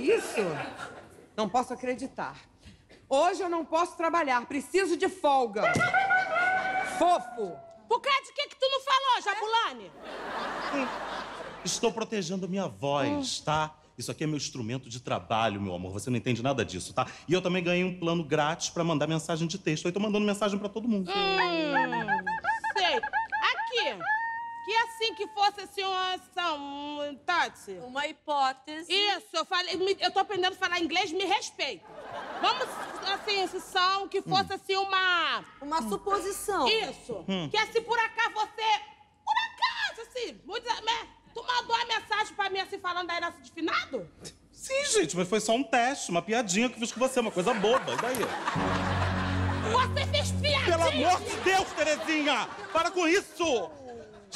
isso? Não posso acreditar. Hoje eu não posso trabalhar, preciso de folga. Fofo. Por causa de que tu não falou, Jabulani? Estou protegendo minha voz, tá? Isso aqui é meu instrumento de trabalho, meu amor. Você não entende nada disso, tá? E eu também ganhei um plano grátis pra mandar mensagem de texto. Aí tô mandando mensagem pra todo mundo. Sei. Aqui. Que assim que fosse, assim, Tati? Uma hipótese. Isso. Eu falei... Eu tô aprendendo a falar inglês, me respeita. Vamos, assim, que fosse, assim, uma... Uma suposição. Isso. Que assim, por acaso, você... Por acaso, assim... Tu mandou a mensagem pra mim assim, falando aí nosso de finado? Sim, gente, mas foi só um teste, uma piadinha que eu fiz com você, uma coisa boba, e daí? Você fez piadinha? Pelo amor de Deus, Terezinha! Para com isso! Eu vou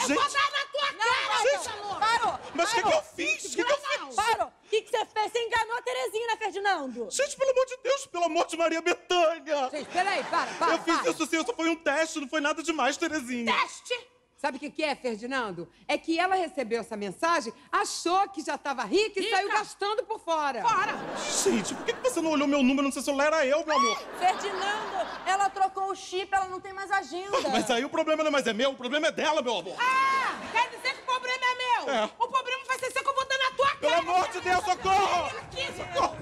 dar na tua cara, gente, parou! Mas o que que eu fiz? O que que eu fiz? Parou! O que que você fez? Você enganou a Terezinha, né, Ferdinando? Gente, pelo amor de Deus, pelo amor de Maria Bethânia! Gente, peraí, para! Eu fiz isso sim, só foi um teste, não foi nada demais, Terezinha. Teste? Sabe o que é, Ferdinando? É que ela recebeu essa mensagem, achou que já tava rica e saiu gastando por fora. Fora! Gente, por que você não olhou meu número no seu celular? Era eu, meu amor. Ferdinando, ela trocou o chip, ela não tem mais agenda. Mas aí o problema não é mais meu, o problema é dela, meu amor. Ah, quer dizer que o problema é meu? É. O problema vai ser seu que eu vou dar na tua cara. Pelo amor de Deus, socorro! Socorro!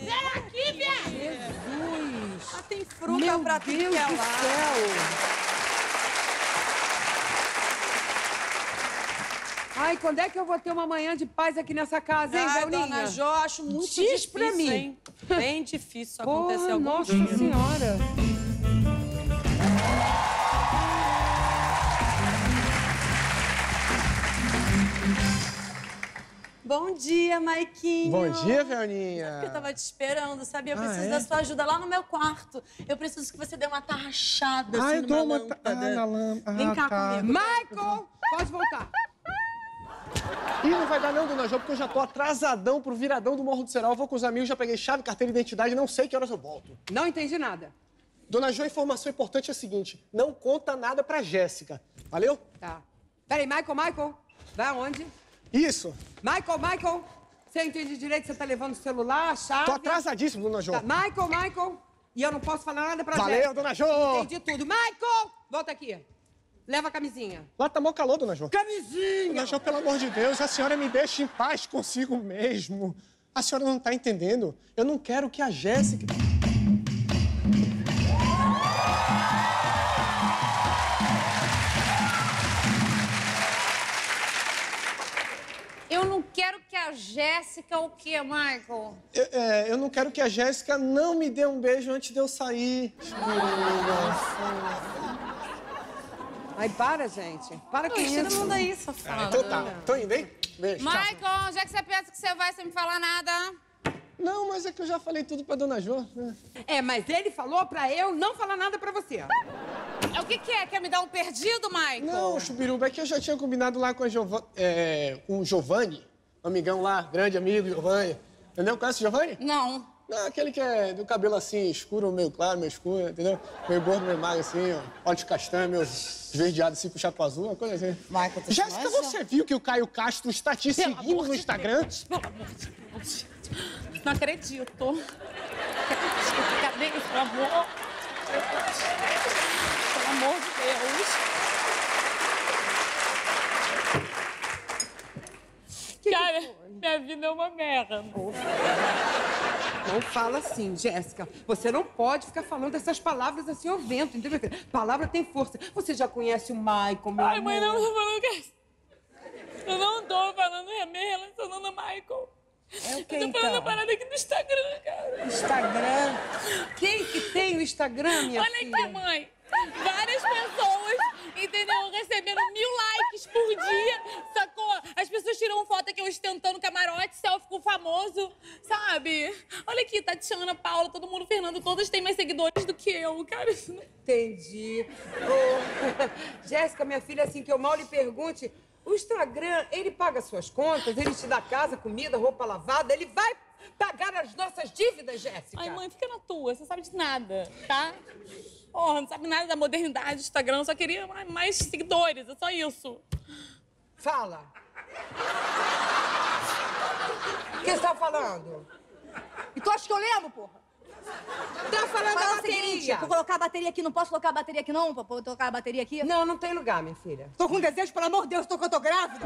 Vem aqui, viado! Jesus! Ah, tem fruta pra ti, meu Deus do céu! Ai, quando é que eu vou ter uma manhã de paz aqui nessa casa, hein, Paulinha? Dona Jo, acho muito difícil pra mim, hein? Bem difícil acontecer alguma coisa. Nossa Senhora! Bom dia, Maiquinho. Bom dia, Velninha. Porque eu tava te esperando, sabia? Eu preciso da sua ajuda lá no meu quarto. Eu preciso que você dê uma tarrachada assim numa lâmpada. Vem cá comigo. Michael, pode voltar. E não vai dar não, Dona Jo, porque eu já tô atrasadão pro viradão do Morro do Cerol. Eu vou com os amigos, já peguei chave, carteira de identidade, não sei que horas eu volto. Não entendi nada. Dona Jo, a informação importante é a seguinte, não conta nada pra Jéssica, valeu? Tá. Peraí, Michael, vai aonde? Isso. Michael, você entende direito que você tá levando o celular, a chave? Tô atrasadíssimo, Dona Jo. Tá. Michael, e eu não posso falar nada pra Jéssica. Valeu, Dona Jo! Entendi tudo. Michael, volta aqui. Leva a camisinha. Lá tá mó calor, Dona Jo. Camisinha! Dona Jo, pelo amor de Deus, a senhora me deixa em paz consigo mesmo. A senhora não tá entendendo. Eu não quero que a Jéssica... Eu não quero que a Jéssica o quê, Michael? Eu não quero que a Jéssica não me dê um beijo antes de eu sair. Ai, para, gente. Para com isso. Não dá isso, safada. Então tá. Tô indo, hein? Beijo. Michael, já que você pensa que você vai sem me falar nada. Não, mas é que eu já falei tudo pra Dona Jo. Mas ele falou pra eu não falar nada pra você. O que que é? Quer me dar um perdido, Michael? Não, Chubiruba, é que eu já tinha combinado lá com a Giovanni... com o Giovanni, um amigão lá, grande amigo, Giovanni. Entendeu? Conhece o Giovanni? Não. Não, aquele que é do cabelo assim, escuro, meio claro, meio escuro, entendeu? Meio gordo, meio magro, assim, ó. Olhos castanhos, meio esverdeado, assim, puxado pro azul, uma coisa assim. Michael, Jéssica, você viu que o Caio Castro está te seguindo no Instagram? Pelo amor de Deus. Não acredito. Cadê, pelo amor? Pelo amor de Deus. Cara, minha vida é uma merda. Não fala assim, Jéssica. Você não pode ficar falando essas palavras assim ao vento, entendeu? Palavra tem força. Você já conhece o Michael, meu amor. Ai, mãe, não tô falando que... Eu não tô falando, me relacionando a Michael. É o que, então? Eu tô falando a parada aqui do Instagram, cara. Instagram? Quem que tem o Instagram, minha filha? Olha aqui, mãe. Várias pessoas, entendeu? Recebendo 1000 likes por dia, sacou? As pessoas tiram foto aqui ostentando camarote, selfie com o famoso, sabe? Olha aqui, Tatiana, Paula, todo mundo, Fernando, todos têm mais seguidores do que eu, cara. Entendi. Oh. Jéssica, minha filha, assim que eu mal lhe pergunte, o Instagram, ele paga suas contas, ele te dá casa, comida, roupa lavada, ele vai... pagar as nossas dívidas, Jéssica. Ai, mãe, fica na tua. Você sabe de nada, tá? Porra, não sabe nada da modernidade do Instagram. Eu só queria mais seguidores. É só isso. Fala. O que você tá falando? E tu acha que eu lembro, porra? Tá falando da bateria. Seguinte, vou colocar a bateria aqui, não posso colocar a bateria aqui não? Pra colocar a bateria aqui? Não, não tem lugar, minha filha. Tô com desejo, pelo amor de Deus, que eu tô grávida.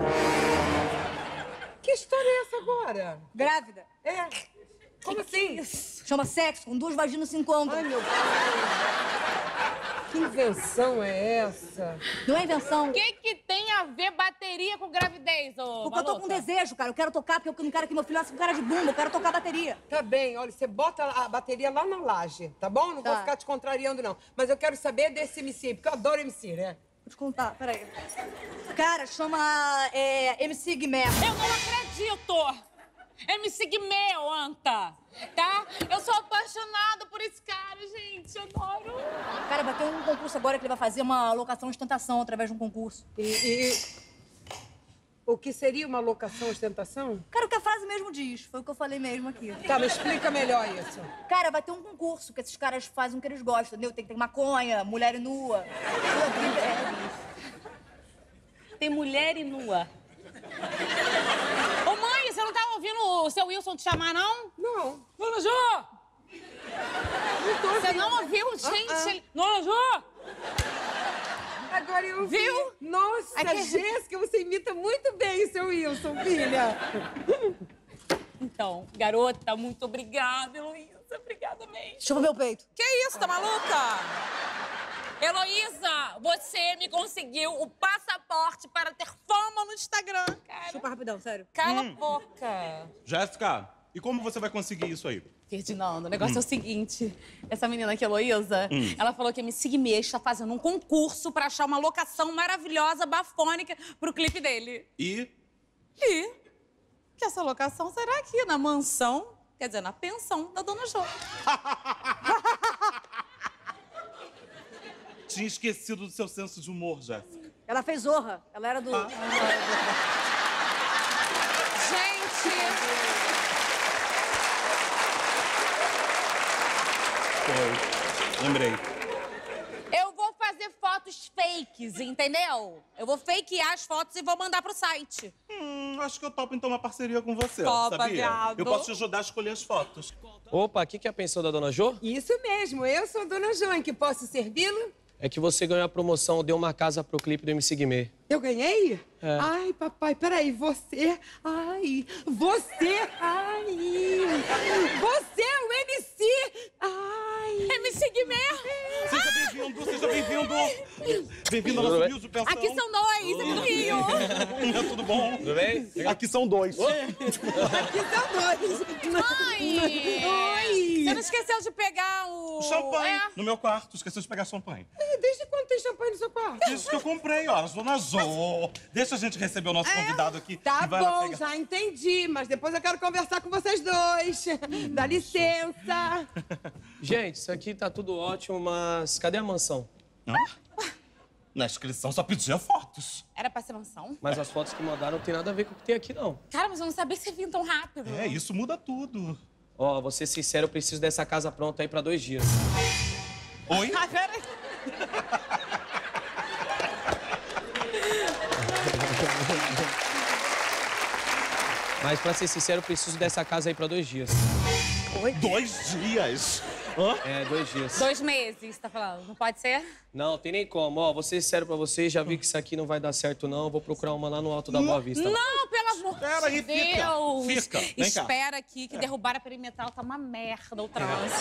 Que história é essa agora? Grávida? É. Como assim? Isso? Chama sexo, com duas vaginas se encontram. Ai, meu Deus. Que invenção é essa? Não é invenção. O que que tem a ver bateria com gravidez, ô Porque eu tô com desejo, cara. Eu quero tocar, porque eu não quero que meu filho nasça com cara de bunda. Eu quero tocar a bateria. Tá bem, olha, você bota a bateria lá na laje, tá bom? Não vou ficar te contrariando, não. Mas eu quero saber desse MC, porque eu adoro MC, né? Vou te contar, peraí. Cara, chama MC Guimê. Eu não acredito! MC Guimê, anta, tá? Eu sou apaixonada por esse cara, gente, adoro. Cara, vai ter um concurso agora que ele vai fazer uma locação de ostentação através de um concurso. O que seria uma locação ostentação? Cara, o que a frase mesmo diz, foi o que eu falei mesmo aqui. Tá, mas explica melhor isso. Cara, vai ter um concurso que esses caras fazem o que eles gostam, entendeu? Tem maconha, mulher nua. Tem mulher e nua. Você não tá ouvindo o seu Wilson te chamar, não? Não. Dona Jô! Você não ouviu, gente? Dona Jô! Agora eu ouvi. Viu? Nossa, Jéssica, você imita muito bem o seu Wilson, filha. Então, garota, muito obrigada, Heloísa. Obrigada mesmo. Deixa eu ver o peito. Que isso, tá maluca? Heloísa, você me conseguiu o passaporte para ter fama no Instagram, cara. Chupa rapidão, sério. Cala a boca. Jéssica, e como você vai conseguir isso aí? Ferdinando, o negócio é o seguinte. Essa menina aqui, Heloísa, ela falou que a MC Guimê está fazendo um concurso para achar uma locação maravilhosa, bafônica, pro clipe dele. E que essa locação será aqui na mansão, quer dizer, na pensão da Dona Jô. Tinha esquecido do seu senso de humor, Jéssica. Ela fez Zorra. Ela era do... Gente! Foi. Lembrei. Eu vou fazer fotos fakes, entendeu? Eu vou fakear as fotos e vou mandar pro site. Acho que eu topo, então, uma parceria com você, Topa, sabia? Viado. Eu posso te ajudar a escolher as fotos. Opa, o que é a pensão da Dona Jô? Isso mesmo, eu sou a Dona Jô, em que posso servi-lo? É que você ganhou a promoção, deu uma casa pro clipe do MC Guimê. Eu ganhei? É. Ai, papai, peraí, você é o MC! Ai! MC Guimê! Seja bem-vindo, seja bem-vindo! Bem-vindo ao nosso News Pensão. Aqui são dois, aqui do Rio! Tudo bom? Tudo bem? Aqui são dois. Oi. Aqui são dois. Mãe! Oi! Você não esqueceu de pegar o champanhe no meu quarto, esqueceu de pegar champanhe. Desde quando tem champanhe no seu quarto? Desde que eu comprei, ó, Dona Jô. Deixa a gente receber o nosso convidado aqui. Tá bom, já entendi, mas depois eu quero conversar com vocês dois. Dá licença. Gente, isso aqui tá tudo ótimo, mas cadê a mansão? Na inscrição só pedia fotos. Era pra ser mansão? Mas as fotos que mandaram não tem nada a ver com o que tem aqui, não. Cara, mas eu não sabia que você vinha tão rápido. É, isso muda tudo. Ó, vou ser sincero, eu preciso dessa casa pronta aí pra 2 dias. Oi? Ah, peraí. Mas, pra ser sincero, eu preciso dessa casa aí pra 2 dias. Oi? 2 dias? Hã? É, 2 dias. 2 meses, tá falando? Não pode ser? Não, tem nem como. Ó, vou ser sincero pra vocês, já vi que isso aqui não vai dar certo, não. Vou procurar uma lá no alto da Boa Vista. Não, pelo amor de Deus! Fica, vem cá. Espera aqui, que derrubar a perimetral tá uma merda, o trânsito.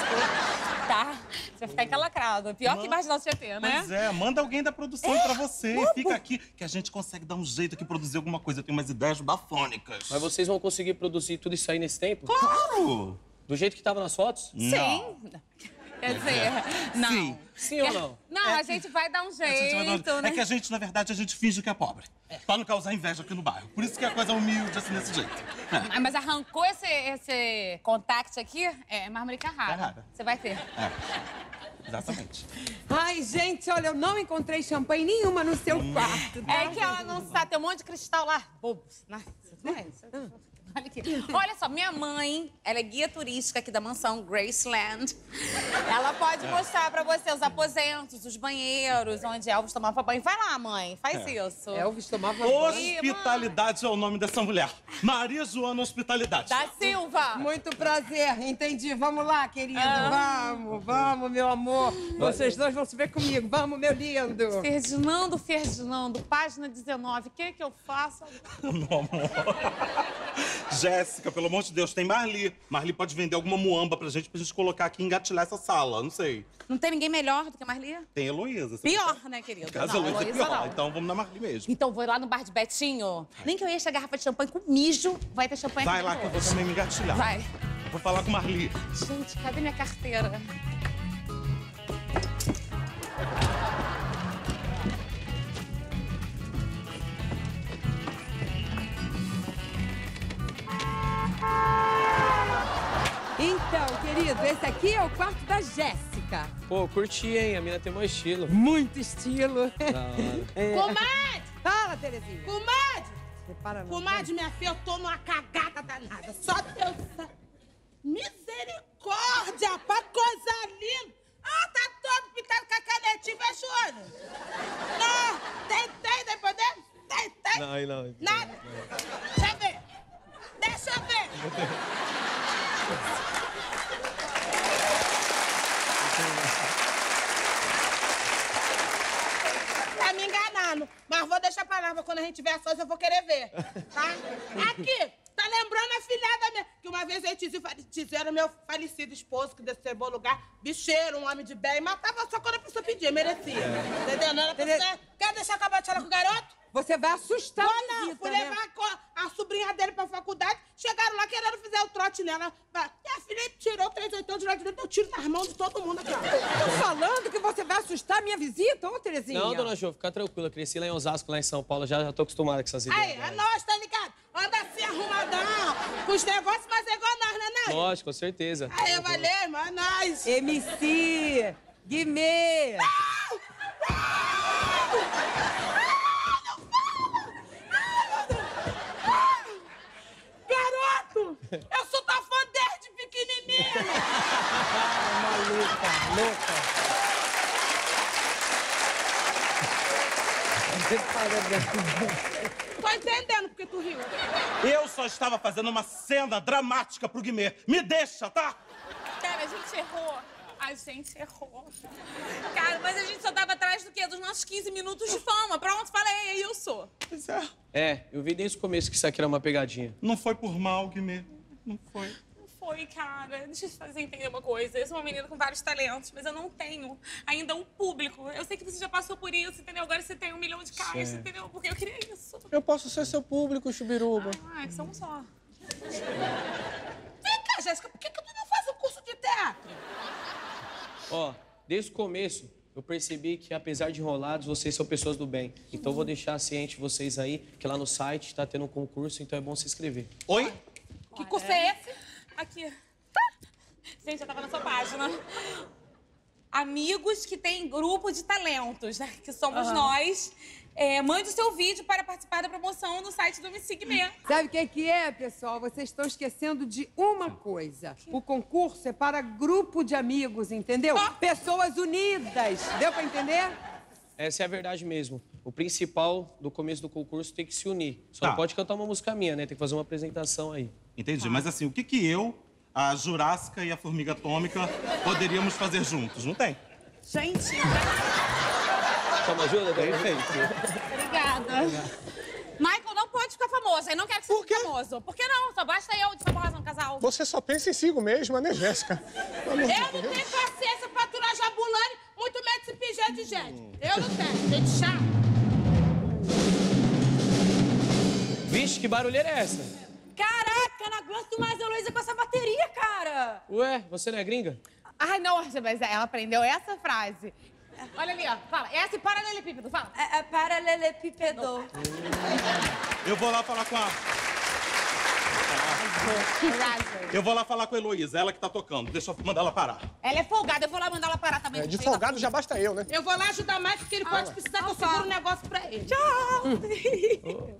Tá? Você vai ficar encalacrado. Pior que Marginal Tietê, né? Pois é, manda alguém da produção pra você. Fica aqui, que a gente consegue dar um jeito aqui, produzir alguma coisa. Eu tenho umas ideias bafônicas. Mas vocês vão conseguir produzir tudo isso aí nesse tempo? Claro! Do jeito que tava nas fotos? Sim. Não. Quer dizer, não. Sim. Sim ou não? Não, a gente vai dar um jeito, né? É que a gente, na verdade, a gente finge que é pobre. Pra não causar inveja aqui no bairro. Por isso que a coisa é humilde, assim, desse jeito. É. Mas arrancou esse contact aqui, mármore Carrara. Você vai ter. É. Exatamente. Ai, gente, olha, eu não encontrei champanhe nenhuma no seu quarto. É que ela não sabe, tem um monte de cristal lá. Bobos. Olha aqui. Olha só, minha mãe, ela é guia turística aqui da mansão Graceland. Ela pode mostrar pra você os aposentos, os banheiros, onde Elvis tomava banho. Vai lá, mãe, faz isso. Elvis tomava banho. Hospitalidade é o nome dessa mulher. Maria Joana Hospitalidade. Da Silva. Muito prazer, entendi. Vamos lá, querido. Vamos, meu amor. Vocês dois vão se ver comigo. Vamos, meu lindo. Ferdinando, página 19. O que é que eu faço? Meu amor. Jéssica, pelo amor de Deus, tem Marli. Marli pode vender alguma muamba pra gente colocar aqui e engatilhar essa sala, não sei. Não tem ninguém melhor do que a Marli? Tem Heloísa. Pior, né, querido? Casa Heloísa é pior, não. Então vamos na Marli mesmo. Então vou lá no bar de Betinho. Vai. Nem que eu enche a garrafa de champanhe com mijo, vai ter champanhe aqui. Vai lá que eu vou também me engatilhar. Vai. Vou falar com Marli. Gente, cadê minha carteira? Então, querido, esse aqui é o quarto da Jéssica. Pô, curti, hein? A mina tem um estilo. Muito estilo. Comadre! Fala, Terezinha. Comadre! Repara, comadre, minha filha, eu tô numa cagada danada. Só Deus. Misericórdia, pá, coisa linda. Ah, tá todo pintado com a canetinha, fecha o olho. Não, tem, depois dele? Tem. Não. Nada. Deixa eu ver. Tá me enganando, mas vou deixar pra lá, quando a gente tiver sós eu vou querer ver, tá? Aqui, tá lembrando a filhada minha, que uma vez eu tizeram meu falecido esposo, que desse bom lugar, bicheiro, um homem de bem, matava só quando a pessoa pedia, merecia, entendeu? Não era pra você, quer deixar com a batela com o garoto? Você vai assustar a visita, né? Fui levar a sobrinha dele pra faculdade, chegaram lá querendo fazer o trote nela. E a filha tirou 38 anos de lá de dentro, eu tiro nas mãos de todo mundo aqui. Eu tô falando que você vai assustar a minha visita, ô, Terezinha? Não, dona Jo, fica tranquila. Cresci lá em Osasco, lá em São Paulo, já tô acostumada com essas ideias. Aí, é nós, tá ligado? Anda assim, arrumadão, com os negócios, mas é igual a nós, né, nós? Lógico, com certeza. Aí, valeu, mas é nós. MC Guimê. Eu sou tua fã desde pequenininha! Maluca! Tô entendendo porque tu riu. Eu só estava fazendo uma cena dramática pro Guimê. Me deixa, tá? Cara, a gente errou. Cara, mas a gente só tava atrás do quê? Dos nossos 15 minutos de fama. Pronto, falei, aí eu sou. Pois é. É, eu vi desde o começo que isso aqui era uma pegadinha. Não foi por mal, Guimê. Não foi, cara. Deixa eu te fazer entender uma coisa. Eu sou uma menina com vários talentos, mas eu não tenho ainda um público. Eu sei que você já passou por isso, entendeu? Agora você tem 1 milhão de caras, entendeu? Porque eu queria isso. Eu posso ser seu público, Chubiruba. Ah, é que somos só. Vem cá, Jéssica, por que tu não faz um curso de teatro? Ó, desde o começo, eu percebi que, apesar de enrolados, vocês são pessoas do bem. Então, vou deixar ciente vocês aí, que lá no site tá tendo um concurso, então é bom se inscrever. Oi? Que curso é esse? Aqui. Gente, eu tava na sua página. Amigos que tem grupo de talentos, né? Que somos nós. É, mande o seu vídeo para participar da promoção no site do MC Guimê. Sabe o que é, pessoal? Vocês estão esquecendo de uma coisa. O concurso é para grupo de amigos, entendeu? Pessoas unidas. Deu para entender? Essa é a verdade mesmo. O principal do começo do concurso tem que se unir. Só não pode cantar uma música minha, né? Tem que fazer uma apresentação aí. Entendi, mas assim, o que eu, a Jurássica e a Formiga Atômica poderíamos fazer juntos? Não tem. Gente... Só me ajuda, daí? Obrigada. Michael não pode ficar famoso, eu não quero que você fique famoso. Por que não? Só basta eu de famosa no casal. Você só pensa em si mesma, né, Jéssica? Eu não tenho paciência pra aturar jabulani, muito menos se pingar de gente. Eu não tenho, gente chata. Vixe, que barulheira é essa? Caraca, não aguento mais a Heloísa com essa bateria, cara. Ué, você não é gringa? Ai, não, mas ela aprendeu essa frase. Olha ali, ó. Fala. É esse paralelepípedo, fala. É paralelepípedo. Eu vou lá falar com a... Eu vou lá falar com a Heloísa, ela que tá tocando. Deixa eu mandar ela parar. Ela é folgada, eu vou lá mandar ela parar também. É, de folgado já basta eu, né? Eu vou lá ajudar mais, porque ele pode precisar que eu segure um negócio pra ele. Tchau!